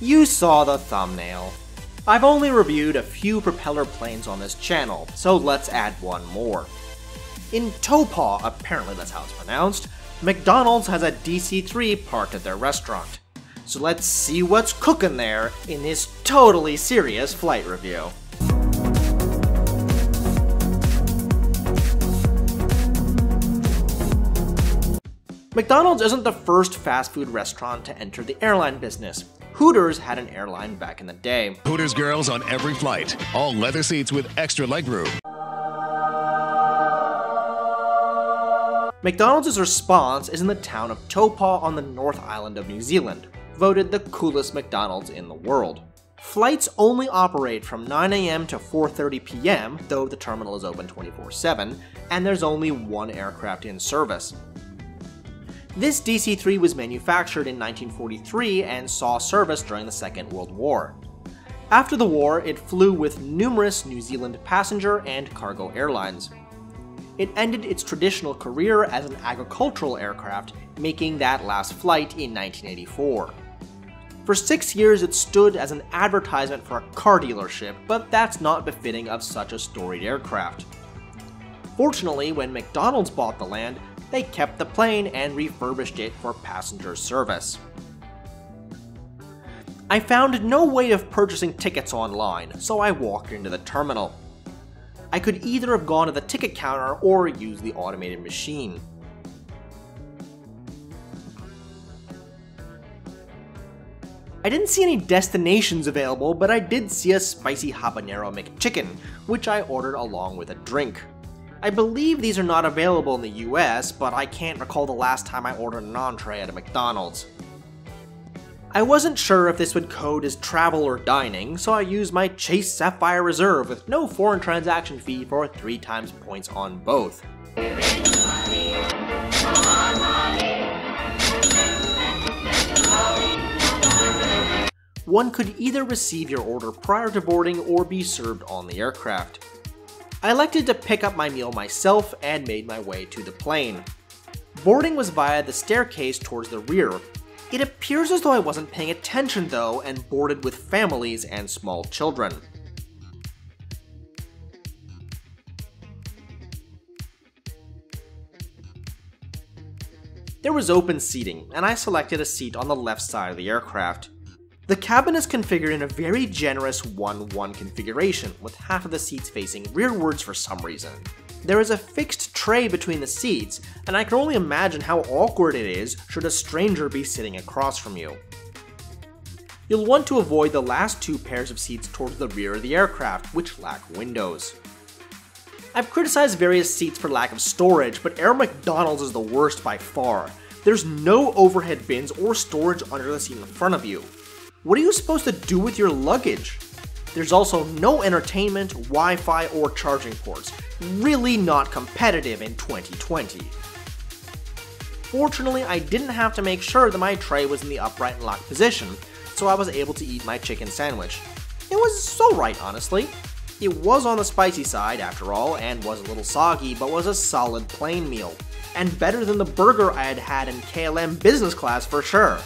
You saw the thumbnail. I've only reviewed a few propeller planes on this channel, so let's add one more. In Taupo, apparently that's how it's pronounced, McDonald's has a DC-3 parked at their restaurant. So let's see what's cooking there in this totally serious flight review. McDonald's isn't the first fast food restaurant to enter the airline business. Hooters had an airline back in the day. Hooters girls on every flight. All leather seats with extra legroom. McDonald's response is in the town of Taupo on the North Island of New Zealand, voted the coolest McDonald's in the world. Flights only operate from 9 AM to 4:30 PM, though the terminal is open 24/7, and there's only one aircraft in service. This DC-3 was manufactured in 1943 and saw service during the Second World War. After the war, it flew with numerous New Zealand passenger and cargo airlines. It ended its traditional career as an agricultural aircraft, making that last flight in 1984. For 6 years, it stood as an advertisement for a car dealership, but that's not befitting of such a storied aircraft. Fortunately, when McDonald's bought the land, they kept the plane and refurbished it for passenger service. I found no way of purchasing tickets online, so I walked into the terminal. I could either have gone to the ticket counter or used the automated machine. I didn't see any destinations available, but I did see a spicy habanero McChicken, which I ordered along with a drink. I believe these are not available in the US, but I can't recall the last time I ordered an entree at a McDonald's. I wasn't sure if this would code as travel or dining, so I used my Chase Sapphire Reserve with no foreign transaction fee for 3 times points on both. One could either receive your order prior to boarding or be served on the aircraft. I elected to pick up my meal myself and made my way to the plane. Boarding was via the staircase towards the rear. It appears as though I wasn't paying attention though and boarded with families and small children. There was open seating, and I selected a seat on the left side of the aircraft. The cabin is configured in a very generous 1-1 configuration, with half of the seats facing rearwards for some reason. There is a fixed tray between the seats, and I can only imagine how awkward it is should a stranger be sitting across from you. You'll want to avoid the last 2 pairs of seats towards the rear of the aircraft, which lack windows. I've criticized various seats for lack of storage, but Air McDonald's is the worst by far. There's no overhead bins or storage under the seat in front of you. What are you supposed to do with your luggage? There's also no entertainment, Wi-Fi, or charging ports. Really not competitive in 2020. Fortunately, I didn't have to make sure that my tray was in the upright and locked position, so I was able to eat my chicken sandwich. It was alright, honestly. It was on the spicy side, after all, and was a little soggy, but was a solid plain meal. And better than the burger I had had in KLM business class for sure.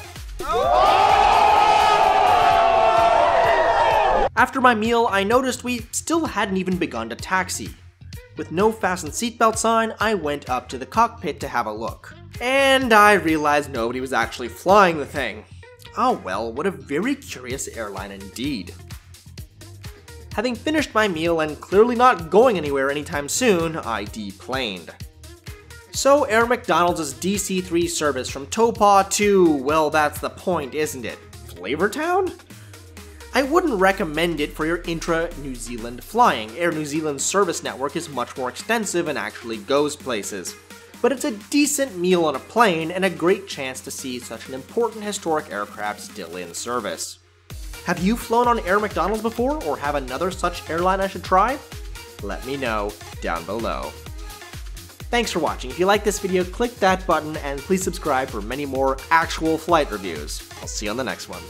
After my meal, I noticed we still hadn't even begun to taxi. With no fasten seatbelt sign, I went up to the cockpit to have a look. And I realized nobody was actually flying the thing. Oh well, what a very curious airline indeed. Having finished my meal and clearly not going anywhere anytime soon, I deplaned. So Air McDonald's DC-3 service from Taupo to, well, that's the point, isn't it? Flavortown? I wouldn't recommend it for your intra-New Zealand flying. Air New Zealand's service network is much more extensive and actually goes places. But it's a decent meal on a plane and a great chance to see such an important historic aircraft still in service. Have you flown on Air McDonald's before, or have another such airline I should try? Let me know down below. Thanks for watching. If you like this video, click that button and please subscribe for many more actual flight reviews. I'll see you on the next one.